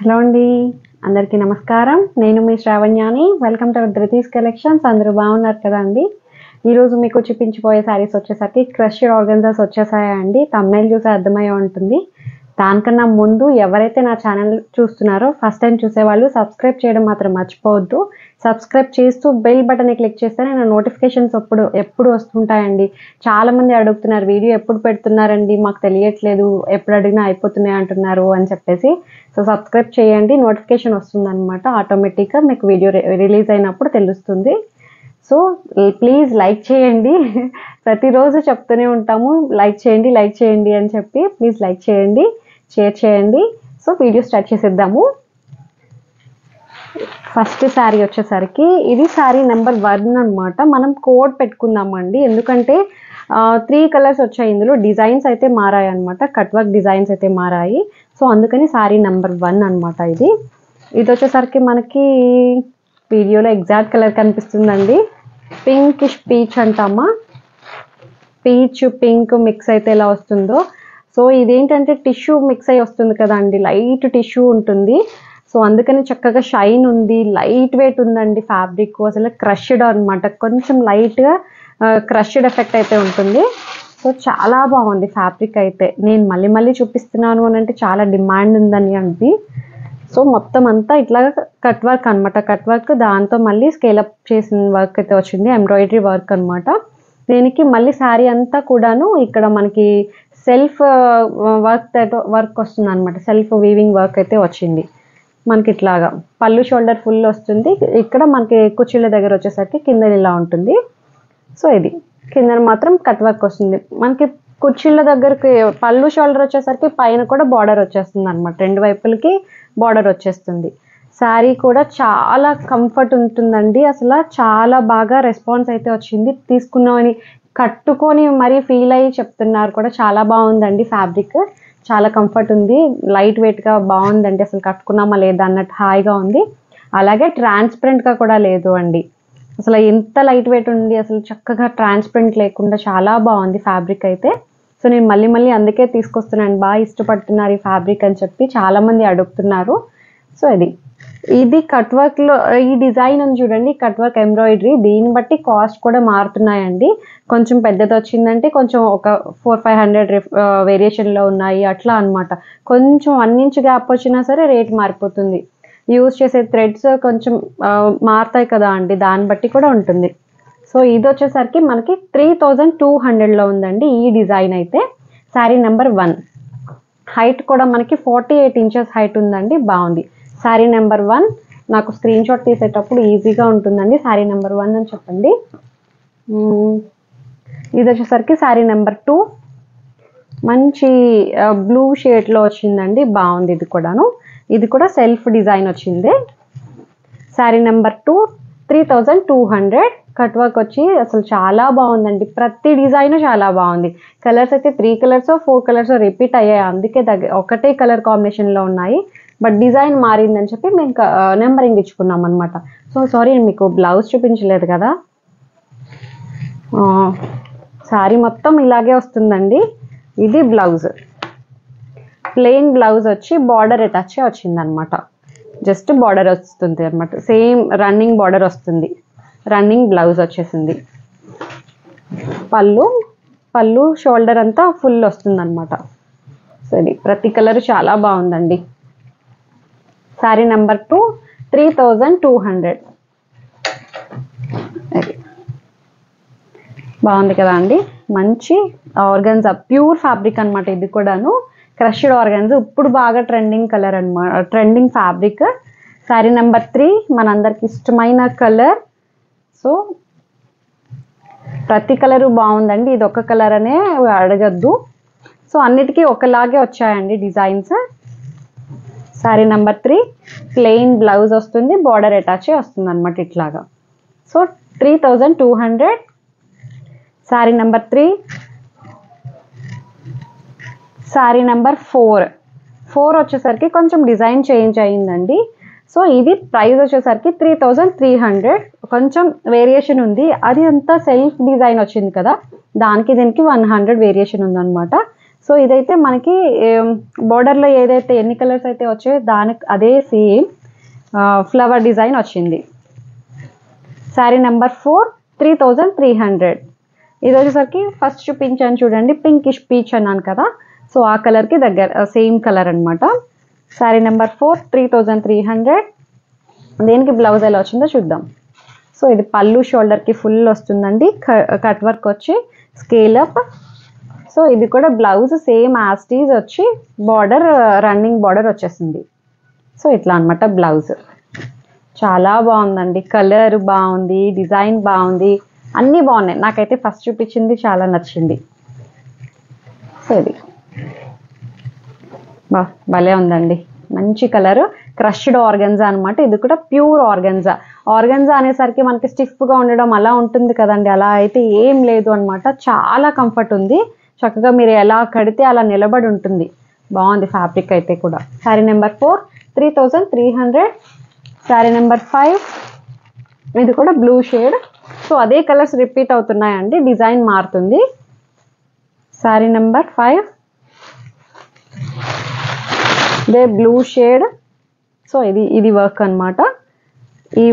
Hello అండి అందరికీ నమస్కారం నేను మీ శ్రావణ్యాని వెల్కమ్ టు ధృతిస్ కలెక్షన్స్ అందరూ బాగున్నారు కదా అండి ఈ రోజు మీకు చూపించబోయే సారీస్ వచ్చేసరికి క్రష్డ్ ఆర్గాన్జాస్ వచ్చేసాయండి థంబ్నైల్ చూసి అర్థమయ్యే ఉంటుంది దానికన్నా ముందు ఎవరైతే నా ఛానల్ చూస్తున్నారో ఫస్ట్ టైం చూసేవాళ్ళు సబ్స్క్రైబ్ చేయడం మాత్రం మర్చిపోవద్దు సబ్స్క్రైబ్ చేస్తూ బెల్ బటన్ క్లిక్ చేస్తేనే నా నోటిఫికేషన్స్ ఎప్పుడు వస్తుంటాయండి చాలా మంది అడుగుతున్నారు వీడియో ఎప్పుడు పెడుతున్నారండి మాకు తెలియట్లేదు ఎప్పుడు అడిగినా అయిపోతున్నాయి అంటున్నారు అని చెప్పేసి సో సబ్స్క్రైబ్ చేయండి నోటిఫికేషన్ వస్తుందన్నమాట ఆటోమేటిక్గా మీకు వీడియో రిలీజ్ అయినప్పుడు తెలుస్తుంది సో ప్లీజ్ లైక్ చేయండి ప్రతిరోజు చెప్తూనే ఉంటాము లైక్ చేయండి అని చెప్పి ప్లీజ్ లైక్ చేయండి షేర్ చేయండి సో వీడియో స్టార్ట్ చేసేద్దాము ఫస్ట్ సారీ వచ్చేసరికి ఇది సారీ నెంబర్ 1 అన్నమాట మనం కోడ్ పెట్టుకుందామండి ఎందుకంటే 3 కలర్స్ వచ్చాయి ఇందులో డిజైన్స్ అయితే మారాయి అన్నమాట కట్ వర్క్ డిజైన్స్ అయితే మారాయి సో అందుకని సారీ నెంబర్ 1 అన్నమాట ఇది వచ్చేసరికి మనకి వీడియోలో ఎగ్జాక్ట్ కలర్ కనిపిస్తుందండి పింకిష్ పీచ్ అంటామా పీచ్ పింక్ మిక్స్ అయితే ఎలా వస్తుందో సో ఇదేంటంటే టిష్యూ మిక్స్ అయ్యి వస్తుంది కదండి లైట్ టిష్యూ ఉంటుంది సో అందుకని చక్కగా షైన్ ఉంది లైట్ వెయిట్ ఉందండి ఫ్యాబ్రిక్ అసలు క్రష్డ్ అన్నమాట కొంచెం లైట్గా క్రష్డ్ ఎఫెక్ట్ అయితే ఉంటుంది సో చాలా బాగుంది ఫ్యాబ్రిక్ అయితే నేను మళ్ళీ మళ్ళీ చూపిస్తున్నాను అని అంటే చాలా డిమాండ్ ఉందని అండి సో మొత్తం అంతా ఇట్లా కట్ వర్క్ అనమాట కట్ వర్క్ దాంతో మళ్ళీ స్కేలప్ చేసిన వర్క్ అయితే వచ్చింది ఎంబ్రాయిడరీ వర్క్ అనమాట దీనికి మళ్ళీ శారీ అంతా కూడాను ఇక్కడ మనకి సెల్ఫ్ వర్క్ వస్తుంది అనమాట సెల్ఫ్ వీవింగ్ వర్క్ అయితే వచ్చింది మనకి ఇట్లాగా పళ్ళు షోల్డర్ ఫుల్ వస్తుంది ఇక్కడ మనకి కుచ్చిళ్ళ దగ్గర వచ్చేసరికి కింద ఇలా ఉంటుంది సో ఇది కింద మాత్రం కట్ వర్క్ వస్తుంది మనకి కుచ్చిళ్ళ దగ్గరకి పళ్ళు షోల్డర్ వచ్చేసరికి పైన కూడా బార్డర్ వచ్చేస్తుంది అనమాట రెండు వైపులకి బార్డర్ వచ్చేస్తుంది శారీ కూడా చాలా కంఫర్ట్ ఉంటుందండి అసలు చాలా బాగా రెస్పాన్స్ అయితే వచ్చింది తీసుకున్నామని కట్టుకొని మరీ ఫీల్ అయ్యి చెప్తున్నారు కూడా చాలా బాగుందండి ఫ్యాబ్రిక్ చాలా కంఫర్ట్ ఉంది లైట్ వెయిట్గా బాగుందండి అసలు కట్టుకున్నామా లేదా అన్నట్టు హాయిగా ఉంది అలాగే ట్రాన్స్పరెంట్గా కూడా లేదు అండి అసలు ఎంత లైట్ వెయిట్ ఉంది అసలు చక్కగా ట్రాన్స్పరెంట్ లేకుండా చాలా బాగుంది ఫ్యాబ్రిక్ అయితే సో నేను మళ్ళీ మళ్ళీ అందుకే తీసుకొస్తున్నాను బాగా ఇష్టపడుతున్నారు ఈ ఫ్యాబ్రిక్ అని చెప్పి చాలామంది అడుగుతున్నారు సో ఇది కట్ వర్క్లో ఈ డిజైన్ అని చూడండి కట్ వర్క్ ఎంబ్రాయిడరీ దీన్ని బట్టి కాస్ట్ కూడా మారుతున్నాయండి కొంచెం పెద్దది వచ్చిందంటే కొంచెం ఒక 400-500 వేరియేషన్లో ఉన్నాయి అట్లా అనమాట కొంచెం 1 ఇంచ్ గ్యాప్ వచ్చినా సరే రేట్ మారిపోతుంది యూజ్ చేసే థ్రెడ్స్ కొంచెం మారుతాయి కదా అండి దాన్ని బట్టి కూడా ఉంటుంది సో ఇది వచ్చేసరికి మనకి 3200లో ఉందండి ఈ డిజైన్ అయితే శారీ నెంబర్ 1 హైట్ కూడా మనకి 48 ఇంచెస్ హైట్ ఉందండి బాగుంది శారీ నెంబర్ 1 నాకు స్క్రీన్ షాట్ తీసేటప్పుడు ఈజీగా ఉంటుందండి శారీ నెంబర్ 1 అని చెప్పండి ఇది వచ్చేసరికి శారీ నెంబర్ 2 మంచి బ్లూ షేడ్లో వచ్చిందండి బాగుంది ఇది కూడా సెల్ఫ్ డిజైన్ వచ్చింది శారీ నెంబర్ 2 3200 కట్ వర్క్ వచ్చి అసలు చాలా బాగుందండి ప్రతి డిజైన్ చాలా బాగుంది కలర్స్ అయితే 3 కలర్స్ 4 కలర్స్ రిపీట్ అయ్యాయి అందుకే ఒకటే కలర్ కాంబినేషన్లో ఉన్నాయి బట్ డిజైన్ మారిందని చెప్పి మేము నెంబరింగ్ ఇచ్చుకున్నాం అనమాట సో సారీ మీకు బ్లౌజ్ చూపించలేదు కదా సారీ మొత్తం ఇలాగే వస్తుందండి ఇది బ్లౌజ్ ప్లెయిన్ బ్లౌజ్ వచ్చి బార్డర్ అటాచే వచ్చిందనమాట జస్ట్ బార్డర్ వస్తుంది అనమాట సేమ్ రన్నింగ్ బార్డర్ వస్తుంది రన్నింగ్ బ్లౌజ్ వచ్చేసింది పళ్ళు షోల్డర్ అంతా ఫుల్ వస్తుంది అనమాట సరే ప్రతి కలర్ చాలా బాగుందండి శారీ నెంబర్ 2 3200 బాగుంది కదా అండి మంచి ఆర్గాన్జా ప్యూర్ ఫ్యాబ్రిక్ అనమాట ఇది కూడాను క్రష్డ్ ఆర్గాన్జా ఇప్పుడు బాగా ట్రెండింగ్ కలర్ అనమాట ట్రెండింగ్ ఫ్యాబ్రిక్ శారీ నెంబర్ 3 మనందరికి ఇష్టమైన కలర్ సో ప్రతి కలరు బాగుందండి ఇది ఒక కలర్ అనే అడగద్దు సో అన్నిటికీ ఒకలాగే వచ్చాయండి designs sari number 3 plain blouse వస్తుంది బార్డర్ అటాచే వస్తుంది అనమాట ఇట్లాగా so 3200 sari number 3 sari number 4 వచ్చేసరికి కొంచెం డిజైన్ చేంజ్ అయిందండి సో ఇది ప్రైస్ వచ్చేసరికి 3300 కొంచెం వేరియేషన్ ఉంది అది అంతా సెల్ఫ్ డిజైన్ వచ్చింది కదా దానికి దీనికి 100 వేరియేషన్ ఉందన్నమాట सो इदे मन की बॉर्डर एन कलर्स वो दाने अदे सेम फ्लावर डिजाइन वे सारी नंबर 4 3300 इधर की फस्ट चूप्चा चूँ पिंकिश पीच अना कदा सो आ कलर की दगर सेम कलर अन्नमाट सारी नंबर 4 3300 देనికి బ్లౌజ్ ఎలా వచ్చిందో చూద్దాం సో ఇది పల్లు షోల్డర్ కి ఫుల్ వస్తుందండి కట్ వర్క్ వచ్చి స్కేల్ అప్ సో ఇది కూడా blouse same as it is వచ్చి బోర్డర్ రన్నింగ్ బోర్డర్ వచ్చేసింది సో ఇట్లా అన్నమాట బ్లౌజ్ చాలా బాగుందండి కలర్ బాగుంది డిజైన్ బాగుంది అన్నీ బాగున్నాయి నాకైతే ఫస్ట్ చూపించింది చాలా నచ్చింది సో ఇది బా భలే ఉందండి మంచి కలర్ क्रश्ड ऑर्गेंजा अन्नमाट इदि कूडा प्यूर ऑर्गेंजा ऑर्गेंजा अनेसरिकी मनकी स्टिफ गा उंडडम अला उंटुंदी कदंडी अला अयिते एम लेदु अन्नमाट चाला कंफर्ट उंदी चक्कगा मीरु एला कडिते अला निलबडि उंटुंदी बागुंदी फैब्रिक अयिते कूडा सारी नंबर 4 3300 सारी नंबर 5 इदि कूडा ब्लू शेड सो अदे कलर्स रिपीट अवुतुन्नायंडी डिजाइन मारुतुंदी sari number 5 the blue shade so इदी वर्क अन्नमाट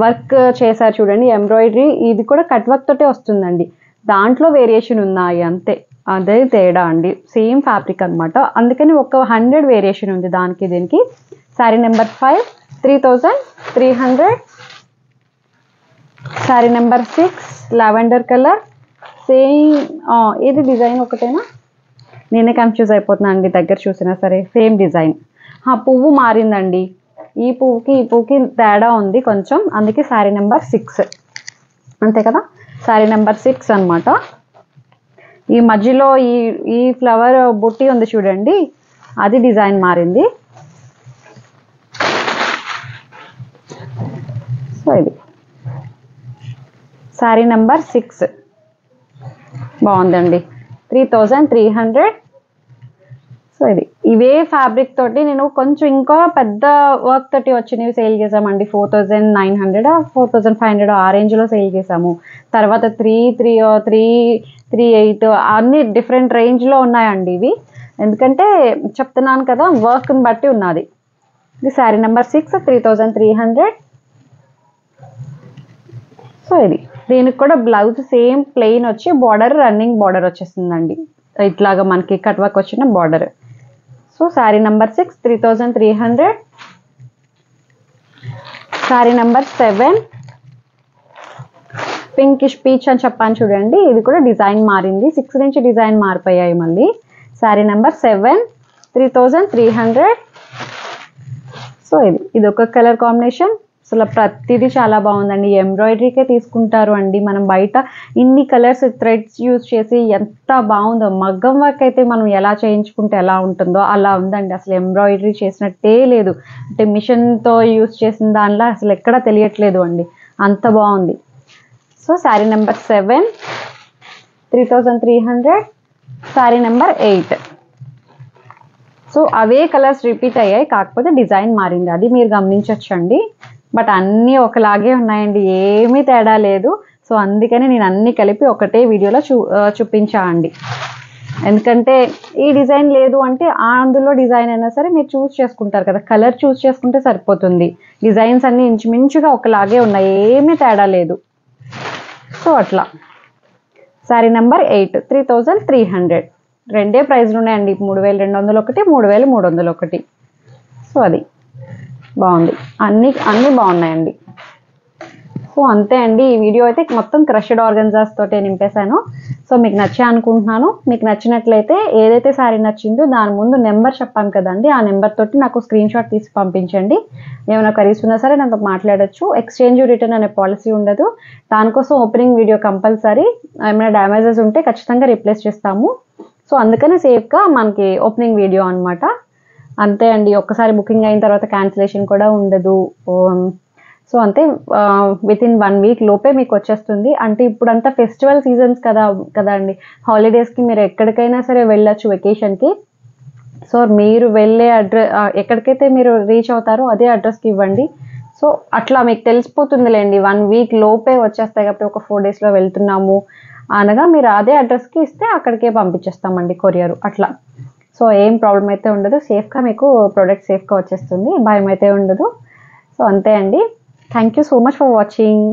वर्क चेसार चूडंडी एम्ब्राइडरी इदी कूडा कट वर्क तोटे वस्तुंदंडी दांट्लो वेरिएशन उन्नायि अंते अदे तेड़ा अंडी सेम फैब्रिक अन्नमाट अंदुकनि 100 वेरिएशन उंदी दानिकी दीनिकी sari number 5 3300 sari number 6 lavender colour same इदी डिजाइन ओकटेना नेने कंफ्यूज अयिपोतना अंडी दग्गर चूसिना सरे सेम डिजाइन हाँ पुव्वु मारिंदंडी ఈ పువ్వుకి తేడా ఉంది కొంచెం అందుకే సారీ నెంబర్ 6 అంతే కదా సారీ నెంబర్ 6 అన్నమాట ఈ మధ్యలో ఈ ఫ్లవర్ బుట్టి ఉంది చూడండి అది డిజైన్ మారింది సో ఇది సారీ నెంబర్ 6 బాగుందండి 3300 సో ఇది ఇవే ఫ్యాబ్రిక్ తోటి నేను కొంచెం ఇంకా పెద్ద వర్క్ తోటి వచ్చినవి సేల్ చేసామండి 4900 4500 ఆ రేంజ్ లో సేల్ చేసాము తర్వాత 3338 అన్ని డిఫరెంట్ రేంజ్ లో ఉన్నాయండి ఇవి ఎందుకంటే చెప్తున్నాను కదా వర్క్ ని బట్టి ఉన్నది ఇది సారీ నంబర్ 6 3300 సో ఇది దీనికి కూడా బ్లౌజ్ సేమ్ ప్లెయిన్ వచ్చి బోర్డర్ రన్నింగ్ బోర్డర్ వచ్చేస్తుందండి ఇట్లాగా మనకి కట్ వర్క్ వచ్చిన border so sari number 6 3300 sari number 7 pinkish peach అని చెప్పాను చూడండి ఇది కూడా డిజైన్ మారింది 6 నుంచి డిజైన్ మారిపోయాయి మళ్ళీ సారీ నంబర్ 7 3300 సో ఇది ఒక కలర్ కాంబినేషన్ అసలు ప్రతిది చాలా బాగుందండి ఎంబ్రాయిడరీకే తీసుకుంటారు అండి మనం బయట ఇన్ని కలర్స్ థ్రెడ్స్ యూస్ చేసి ఎంత బాగుందో మగ్గం వర్క్ అయితే మనం ఎలా చేయించుకుంటే ఎలా ఉంటుందో అలా ఉందండి అసలు ఎంబ్రాయిడరీ చేసినట్టే లేదు అంటే మిషన్ తో యూస్ చేసిన దానిలా అసలు ఎక్కడ తెలియట్లేదు అండి అంత బాగుంది so sari number 7 3300 sari number 8 సో అవే కలర్స్ రిపీట్ అయ్యాయి కాకపోతే డిజైన్ మారింది అది మీరు గమనించొచ్చుండి బట్ అన్నీ ఒకలాగే ఉన్నాయండి ఏమీ తేడా లేదు సో అందుకనే నేను అన్ని కలిపి ఒకటే వీడియోలో చూపించాండి ఎందుకంటే ఈ డిజైన్ లేదు అంటే అందులో డిజైన్ అయినా సరే మీరు చూస్ చేసుకుంటారు కదా కలర్ చూస్ చేసుకుంటే సరిపోతుంది డిజైన్స్ అన్ని ఇంచుమించుగా ఒకలాగే ఉన్నాయి ఏమీ తేడా లేదు సో అట్లా సారీ నంబర్ 8 3300 రెండే ప్రైస్ ఉన్నాయండి 3201 3301 సో అది బాగుంది అన్ని బాగున్నాయండి సో అంతే అండి ఈ వీడియో అయితే మొత్తం క్రష్డ్ ఆర్గన్జాస్ తోటే నింపేసాను సో మీకు నచ్చా అనుకుంటున్నాను మీకు నచ్చినట్లయితే ఏదైతే సారీ నచ్చిందో దాని ముందు నెంబర్ చెప్పాను కదండి ఆ నెంబర్ తోటి నాకు స్క్రీన్ షాట్ తీసి పంపించండి ఏమైనా క్వరీస్ ఉన్నా సరే నాతో మాట్లాడొచ్చు ఎక్స్చేంజ్ రిటర్న్ అనే పాలసీ ఉండదు దానికోసం ఓపెనింగ్ వీడియో కంపల్సరీ ఏమైనా డ్యామేజెస్ ఉంటే ఖచ్చితంగా రీప్లేస్ చేస్తాము సో అందుకనే సేఫ్గా మనకి ఓపెనింగ్ వీడియో అన్నమాట అంతే అండి ఒక్కసారి బుకింగ్ అయిన తర్వాత క్యాన్సిలేషన్ కూడా ఉండదు సో అంతే విత్ ఇన్ 1 వీక్ లోపే మీకు వచ్చేస్తుంది అంటే ఇప్పుడంతా ఫెస్టివల్ సీజన్స్ కదండి హాలిడేస్కి మీరు ఎక్కడికైనా సరే వెళ్ళొచ్చు వెకేషన్కి సో మీరు వెళ్ళే అడ్రస్ ఎక్కడికైతే మీరు రీచ్ అవుతారో అదే అడ్రస్కి ఇవ్వండి సో అట్లా మీకు తెలిసిపోతుందిలేండి 1 వీక్ లోపే వచ్చేస్తాయి కాబట్టి ఒక 4 డేస్లో వెళ్తున్నాము అనగా మీరు అదే అడ్రస్కి ఇస్తే అక్కడికే పంపించేస్తామండి కొరియర్ అట్లా సో ఏం ప్రాబ్లం అయితే ఉండదు, సేఫ్గా మీకు ప్రోడక్ట్ సేఫ్గా వచ్చేస్తుంది, భయం అయితే ఉండదు. సో అంతే అండి. Thank you so much for watching.